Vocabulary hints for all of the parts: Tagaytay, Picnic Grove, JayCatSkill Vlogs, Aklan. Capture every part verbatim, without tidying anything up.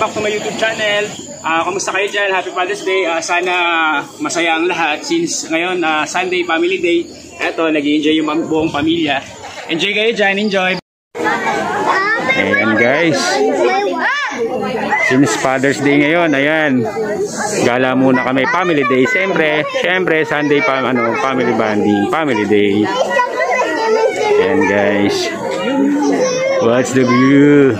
back to my YouTube channel. Uh, kamusta kayo dyan? Happy Father's Day. Uh, sana masaya ang lahat since ngayon uh, Sunday, Family Day. Eto, nag-enjoy yung buong pamilya. Enjoy kayo dyan, enjoy. Ayan guys, since Father's Day ngayon, ayan, gala muna kami. Family Day, siyempre, siyempre Sunday, pa, ano, family bonding, Family Day. Ayan guys, what's the view?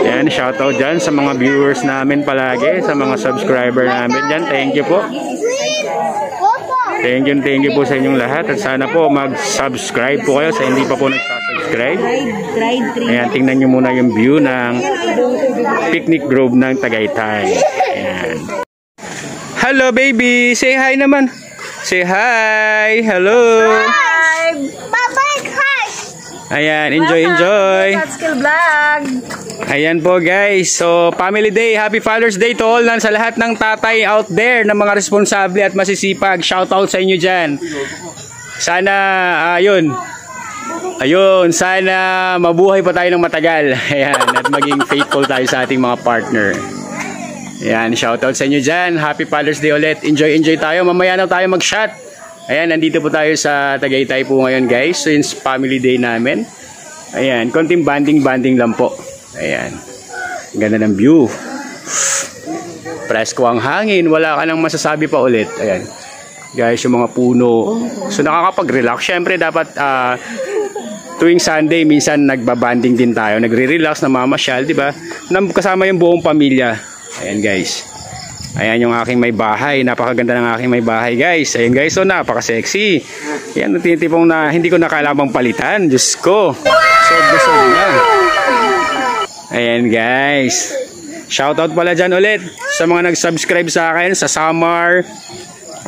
Yan, shoutout dyan sa mga viewers namin palagi, sa mga subscriber namin dyan. Thank you po. Thank you, thank you po sa inyong lahat. At sana po mag-subscribe po kayo sa hindi pa po nagsasubscribe. Ayan, tingnan nyo muna yung view ng Picnic Grove ng Tagaytay. Ayan. Hello baby! Say hi naman! Say hi! Hello! Hi! Bye-bye guys! Ayan, enjoy, enjoy! JayCatSkill Vlogs! Ayan po guys, so Family Day, Happy Father's Day to all na sa lahat ng tatay out there na mga responsable at masisipag. Shoutout sa inyo dyan. Sana, ayun, uh, ayun, sana mabuhay pa tayo ng matagal. Ayan, at maging faithful tayo sa ating mga partner. Ayan, shoutout sa inyo dyan. Happy Father's Day ulit. Enjoy, enjoy tayo. Mamaya na tayo mag-shot. Ayan, nandito po tayo sa Tagaytay po ngayon guys, since Family Day namin. Ayan, konting banding-banding lang po. Ayan, ganda ng view. Presko ang hangin, wala ka nang masasabi pa ulit. Ayan, guys, yung mga puno. So nakakapag-relax. Siyempre dapat uh, tuwing Sunday, minsan nagbabanding din tayo. Nagre-relax, namamasyal, diba? Kasama yung buong pamilya. Ayan guys, ayan yung aking may bahay. Napakaganda ng aking may bahay guys. Ayan guys, so napaka-sexy. Ayan, tinitipong na hindi ko nakalamang palitan. Diyos ko, so gusto niya. Ayan guys, shoutout pala dyan ulit sa mga nag-subscribe sa akin sa Samar,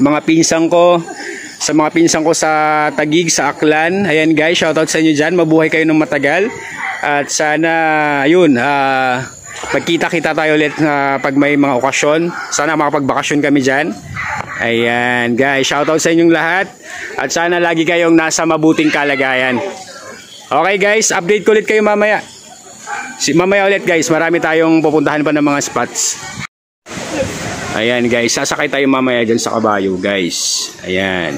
mga pinsang ko, sa mga pinsang ko sa Tagig, sa Aklan. Ayan guys, shoutout sa inyo dyan, mabuhay kayo ng matagal. At sana, yun, uh, magkita-kita tayo ulit uh, pag may mga okasyon. Sana makapagbakasyon kami dyan. Ayan guys, shoutout sa inyong lahat. At sana lagi kayong nasa mabuting kalagayan. Okay guys, update ko ulit kayo mamaya. Si mamaya ulit guys, marami tayong pupuntahan pa ng mga spots. Ayan guys, sasakay tayo mamaya dyan sa kabayo guys. Ayan,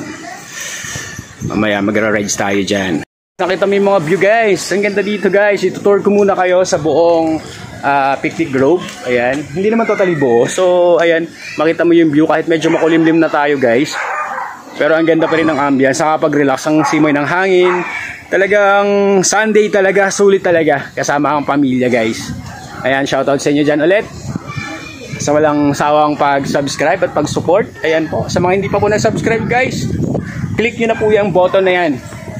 mamaya magra-rides tayo dyan. Nakita mo yung mga view guys, ang ganda dito guys. Itutour ko muna kayo sa buong uh, Picnic Grove. Ayan, hindi naman totally buo. So ayan, makita mo yung view kahit medyo makulimlim na tayo guys. Pero ang ganda pa rin ng ambience, saka pag-relax, ang simoy ng hangin. Talagang Sunday talaga, sulit talaga kasama ang pamilya guys. Ayan, shoutout sa inyo dyan ulit sa walang sawang pag-subscribe at pag-support. Ayan po, sa mga hindi pa po nag-subscribe guys, click nyo na po yung button na yan.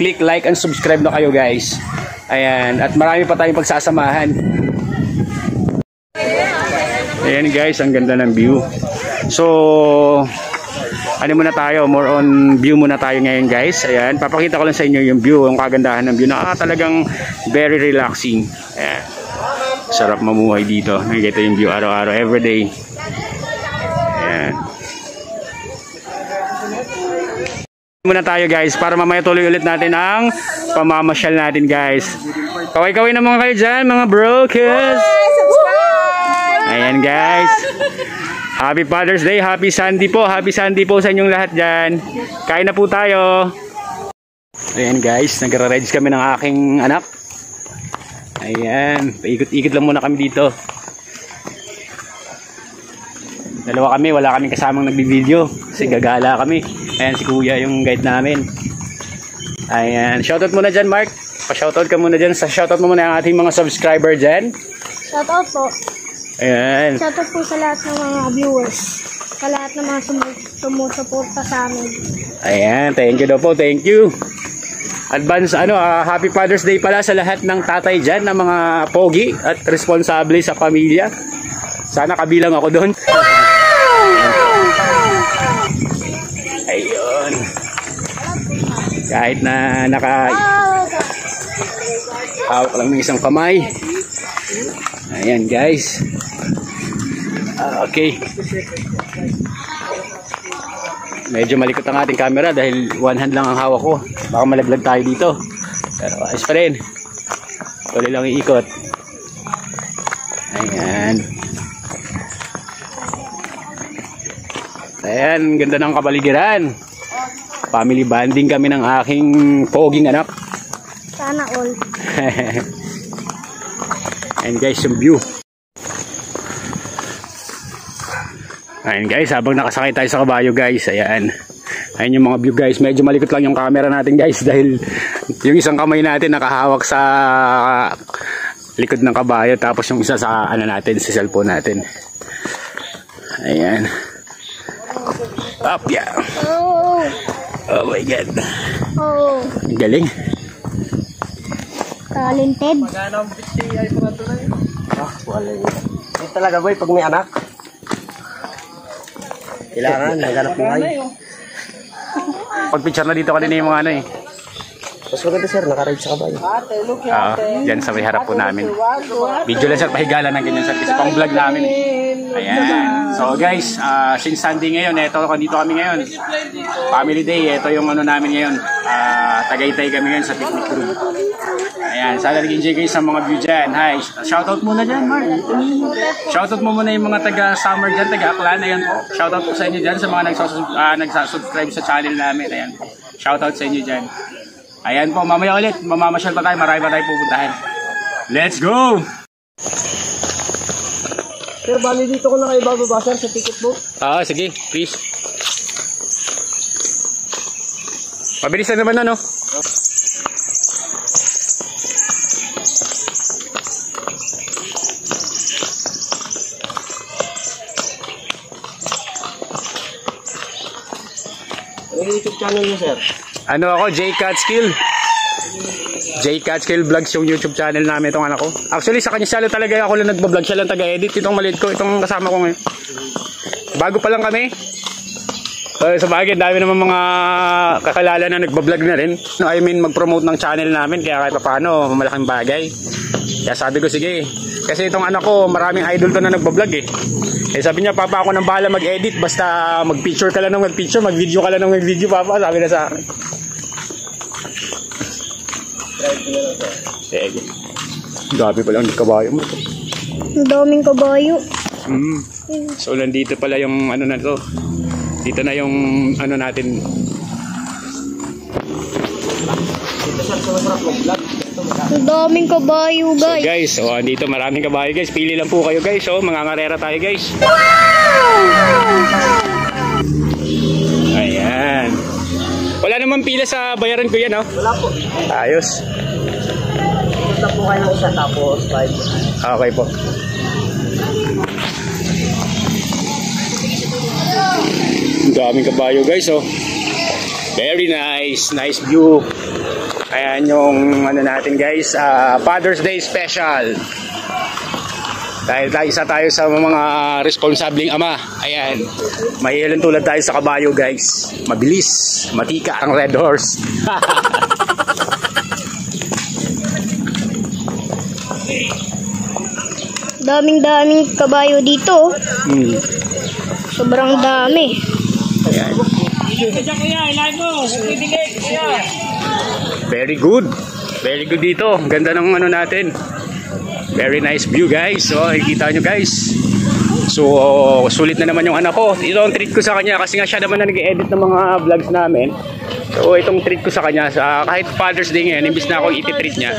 Click like and subscribe na kayo guys. Ayan, at marami pa tayong pagsasamahan. Ayan guys, ang ganda ng view. So ano muna tayo, more on view muna tayo ngayon guys. Ayan, papakita ko lang sa inyo yung view, yung kagandahan ng view na ah, talagang very relaxing. Ayan, sarap mamuhay dito. Nakikita yung view araw-araw, everyday. Ayan, muna tayo guys, para mamaya tuloy ulit natin ang pamamasyal natin guys. Kaway-kaway na mga kayo dyan, mga brokers. Ayan guys, Happy Father's Day, Happy Sunday po. Happy Sunday po sa inyong lahat dyan. Kain na po tayo. Ayan guys, nagra-rides kami ng aking anak. Ayan, paikot-ikot lang muna kami dito. Dalawa kami, wala kaming kasamang nagbibideo kasi gagala kami. Ayan si kuya yung guide namin. Ayan, shoutout muna dyan Mark. Pa-shoutout ka muna dyan. Sa shoutout mo muna ang ating mga subscriber dyan. Shoutout po. Ayan. Shoutout po sa lahat ng mga viewers, sa lahat ng mga sumusuporta sa amin. Ayan, thank you daw po, thank you. Advance, ano, uh, Happy Father's Day pala sa lahat ng tatay dyan, ng mga pogi at responsable sa pamilya. Sana kabilang ako doon. Ayun. Kahit na naka hawak lang ng isang kamay. Ayan guys. Okay. medyo malikot ang ating camera dahil one hand lang ang hawak ko, baka malaglag tayo dito, pero ayos pa rin, tuloy lang iikot. Ayan, ayan, ganda ng kapaligiran. Family bonding kami ng aking poging anak, sana all. Ayan guys yung view. Ayan guys, habang nakasakay tayo sa kabayo guys, ayan. Ayan yung mga view guys, medyo malikot lang yung camera natin guys dahil yung isang kamay natin nakahawak sa likod ng kabayo, tapos yung isa sa ano natin, sa cellphone natin. Ayan. Up, yeah. Oh my God. Oh. Ang galing. Talented. Magkano ang bitsi ay pagkatuloy? Ah, wala yun. Ay talaga boy, pag may anak. Kailangan, naghanap buhay. Pag-picture na dito kanina yung mga ano eh. Mas maganda sir, nakaride sa kabayo. Oo, dyan sa may harap po namin. Video lang sir, pahigala ng ganyan sir. Kasi pang vlog namin eh. Ayan. So guys, uh, since Sunday ngayon, eto, dito kami ngayon. Family day, eto yung ano namin ngayon. Uh, Tagaytay kami ngayon sa Picnic Grove. Ayan, sana nag-enjoy kayo sa mga view dyan. Hi, shoutout muna dyan, Mark. Shoutout mo muna yung mga taga-summer dyan, taga-Aklan. Ayan po, shoutout po sa inyo dyan sa mga nagsus- uh, nagsasubscribe sa channel namin. Ayan, shoutout sa inyo dyan. Ayan po, mamaya ulit, mamamasyal pa tayo. Marami pa tayo pupuntahan. Let's go! Sir, bali dito ko na kayo bababa sir sa ticket book. Oo, sige, please. Pabilis na naman na, no? Ano YouTube channel niyo sir? Ano ako, JayCatSkill. JayCatSkill Vlogs yung YouTube channel namin, itong anak ko. Actually sa kanya salo talaga ako lang nagbablog, siya lang taga-edit. Itong maliit ko, itong kasama ko ngayon. Bago pa lang kami. Uh, sa bagay, dami naman mga kakalala na nagbablog na rin. No, I mean, mag-promote ng channel namin, kaya kahit paano, malaking bagay. Kaya sabi ko, sige. Kasi itong anak ko, maraming idol to na nagbablog eh. Eh sabi niya, papa ako nang bahala mag-edit, basta mag-picture ka lang ng mag-picture, mag-video ka lang ng mag-video, papa, sabi na sa akin. Sige. Gabi pala ang kabayo mo. Ang daming kabayo. Mm. So nandito pala yung ano na to. Dito na yung ano natin. Ang daming kabayo guys. So guys, oh, andito maraming kabayo guys. Pili lang po kayo guys. So mangangarera tayo guys. Wow! Ayan. Wala namang pila sa bayaran ko yan, oh. Wala po. Ayos. Punta po kayo ng isa tapos five. Okay po. Ang daming kabayo guys, oh. Very nice. Nice view. Ayan yung ano natin guys, uh, Father's Day special. Dahil tayo, isa tayo sa mga responsabling ama. Ayan, mahihilan tulad tayo sa kabayo guys. Mabilis, matika ang red horse. Daming-daming kabayo dito. Hmm. Sobrang dami. Ayan. Very good. Very good dito. Ganda ng ano natin. Very nice view guys. So, ikita nyo guys. So, oh, sulit na naman yung anak ko. Ito ang treat ko sa kanya kasi nga siya naman na nag-edit ng mga vlogs namin. So, itong treat ko sa kanya. Uh, kahit Father's Day ngayon, imbis na akong iti-treat niya.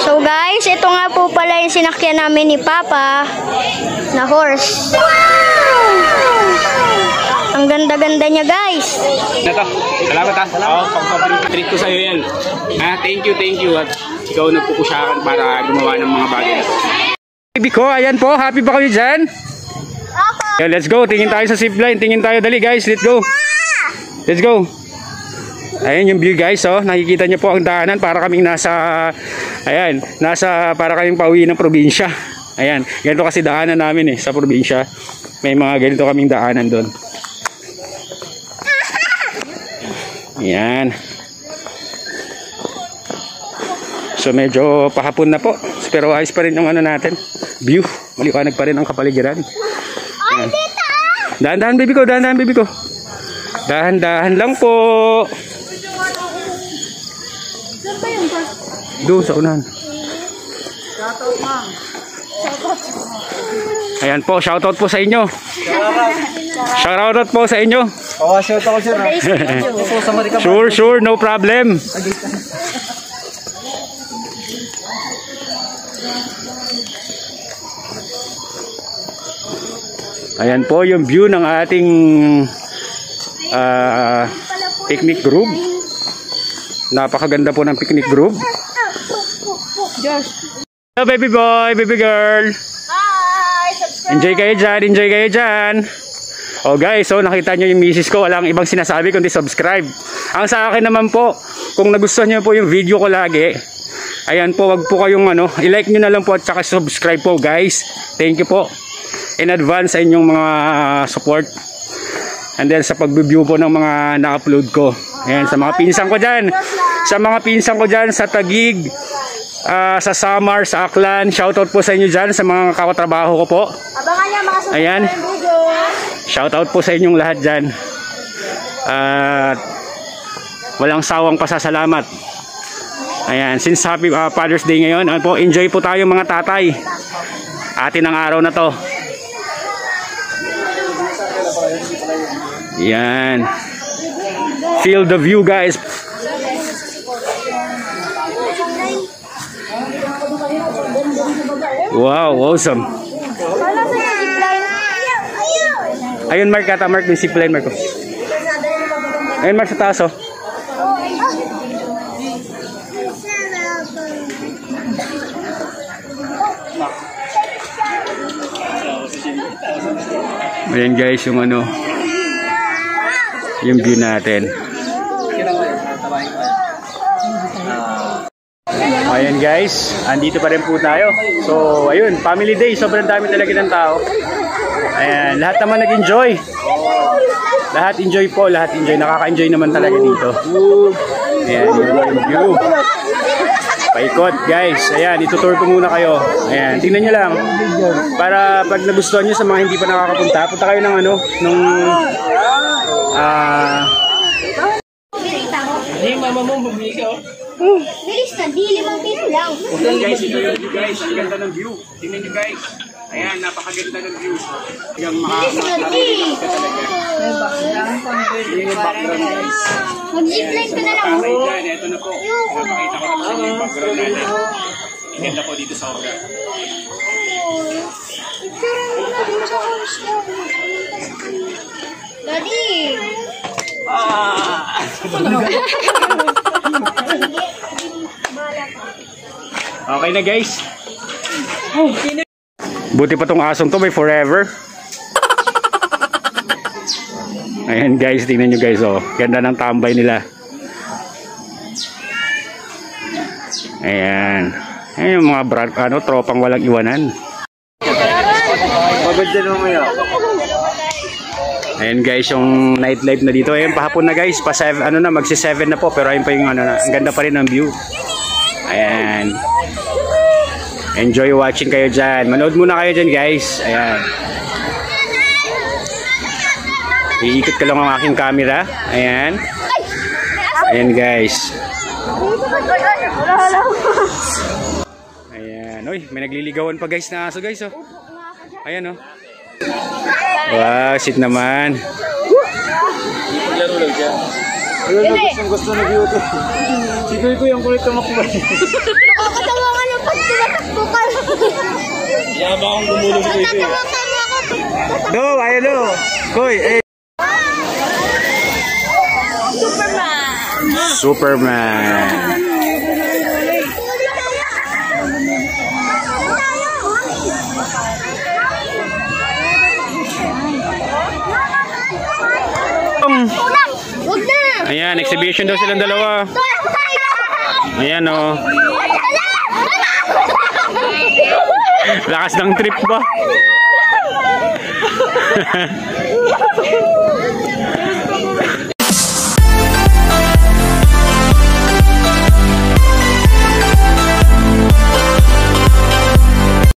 So guys, ito nga po pala yung sinakyan namin ni Papa na horse. Wow! Ang ganda-ganda niya, guys. Ito. Salamat, ha. Oo, pagpapatreat ko sa'yo yan. Ah, thank you, thank you. At ikaw nagpupusyakan para gumawa ng mga bagay. Baby ko, ayan po. Happy ba kayo dyan? Okay. Let's go. Tingin tayo sa zipline. Tingin tayo. Dali, guys. Let's go. Let's go. Ayan yung view, guys. Oh. Nakikita niyo po ang daanan para kaming nasa, ayan, nasa, para kaming pauwi ng probinsya. Ayan. Ganito kasi daanan namin, eh, sa probinsya. May mga ganito kaming daanan doon. Ayan. So medyo pahapon na po. Pero ayos pa rin yung ano natin. View. Maliwanag pa rin ang kapaligiran. Ayan. Daan-daan baby ko. Daan-daan baby ko. Dahan-dahan lang po. Doon sa unahan. Ayan po, shoutout po sa inyo. Shoutout po sa inyo. Oh, shoutout sir. Sure, sure, no problem. Ayan po yung view ng ating uh, picnic group. Napakaganda po ng picnic group. Hello baby boy, baby girl. Hi! Enjoy kayo dyan, enjoy kayo dyan. Oh guys, so nakita nyo yung misis ko. Walang ibang sinasabi kundi subscribe. Ang sa akin naman po, kung nagustuhan nyo po yung video ko lagi, ayan po, wag po kayong ano, i-like nyo na lang po at saka subscribe po guys. Thank you po in advance sa inyong mga support and then sa pag-view po ng mga na-upload ko. Ayan, sa mga pinsan ko dyan, sa mga pinsan ko dyan sa Tagig, uh, sa Samar, sa Aklan, shoutout po sa inyo dyan, sa mga katrabaho ko po. Ayan, shoutout po sa inyong lahat dyan at uh, walang sawang pasasalamat. Ayan, since happy uh, Father's Day ngayon, ano po, enjoy po tayo mga tatay, atin ang araw na to. Yan. Feel the view guys. Wow, awesome. Ayun Mark, kata Mark ng zipline Mark. Ayun Mark sa taas oh. Ayan guys yung ano, yung view natin. Ayan guys, andito pa rin po tayo. So ayun, family day, sobrang dami talaga ng tao. Ayan, lahat naman nag-enjoy. Lahat enjoy po, lahat enjoy. Nakaka-enjoy naman talaga dito. Ayan, yung view. Paikot guys, ayan, itutur ko muna kayo. Ayan, tingnan nyo lang. Para pag nagustuhan nyo sa mga hindi pa nakakapunta, punta kayo ng ano, nung Ah, hindi, mama mo, bumigaw. Bilis na, di limang pino lang. Ayan guys, ito yun guys, ang ganda ng view. Tingnan nyo guys, ayan, napakaganda ng view. Yung mga makakaganda talaga. Yung background guys. Mag-zipline ko na lang. Ito na po, napakita ko na po yung background natin. Ganda po dito sa organ. Daddy! Ah! Okay na guys. Buti pa tong asong to, may forever. Ayan guys, tingnan nyo guys oh. Ganda ng tambay nila. Ayan. Ayan yung mga brad, ano, tropang walang iwanan. Pagod dyan mo yun. Ayan guys, yung nightlife na dito. Ayan, pahapon na guys. Pa seven, ano na, magsi-seven na po. Pero ayun pa yung ano na. Ang ganda pa rin ang view. Ayan. Enjoy watching kayo dyan. Manood muna kayo dyan guys. Ayan. Iikot ka lang ang aking camera. Ayan. Ayan guys. Ayan. Uy, may nagliligawan pa guys na aso guys. Oh. Ayan oh. Wow, shit naman. Ano na gustong gusto na view to. Siguro ko yung kulit na makubay. Nakakatawa ka ng pag tinatakbukan. Yaba akong gumulong ko ito eh. No, ayaw no. Koy, eh. Superman. Superman. Ayan, exhibition daw silang dalawa. Ayan o. Lakas ng trip ba?